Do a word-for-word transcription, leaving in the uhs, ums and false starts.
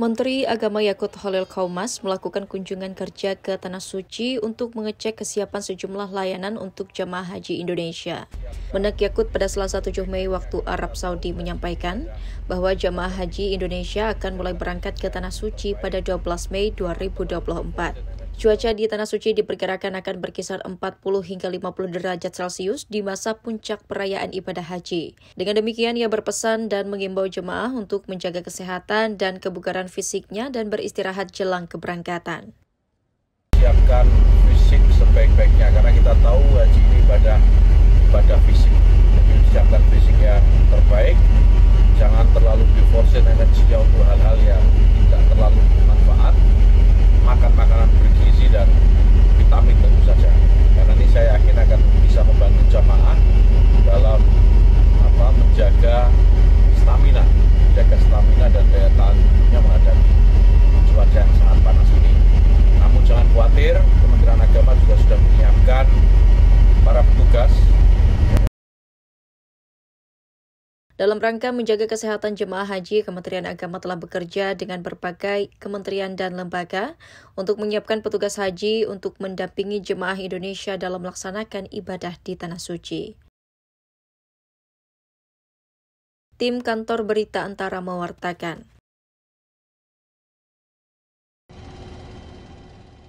Menteri Agama Yaqut Cholil Qoumas melakukan kunjungan kerja ke Tanah Suci untuk mengecek kesiapan sejumlah layanan untuk jemaah haji Indonesia. Menag Yaqut pada Selasa tujuh Mei waktu Arab Saudi menyampaikan bahwa jemaah haji Indonesia akan mulai berangkat ke Tanah Suci pada dua belas Mei dua ribu dua puluh empat. Cuaca di Tanah Suci diperkirakan akan berkisar empat puluh hingga lima puluh derajat Celcius di masa puncak perayaan ibadah haji. Dengan demikian, ia berpesan dan mengimbau jemaah untuk menjaga kesehatan dan kebugaran fisiknya dan beristirahat jelang keberangkatan. Siapkan fisik sebaik-baiknya, karena kita tahu haji ini ibadah, ibadah fisik. Jadi siapkan fisik yang terbaik, jangan terlalu diforsir energinya untuk hal-hal yang tidak terlalu bermanfaat. Makan makanan bergizi dan vitamin tentu saja. Karena ini saya yakin akan bisa membantu jamaah dalam apa menjaga stamina, menjaga stamina dan daya tahannya menghadapi cuaca yang sangat panas ini. Namun jangan khawatir, Kementerian Agama juga sudah menyiapkan para petugas. Dalam rangka menjaga kesehatan jemaah haji, Kementerian Agama telah bekerja dengan berbagai kementerian dan lembaga untuk menyiapkan petugas haji untuk mendampingi jemaah Indonesia dalam melaksanakan ibadah di Tanah Suci. Tim Kantor Berita Antara mewartakan.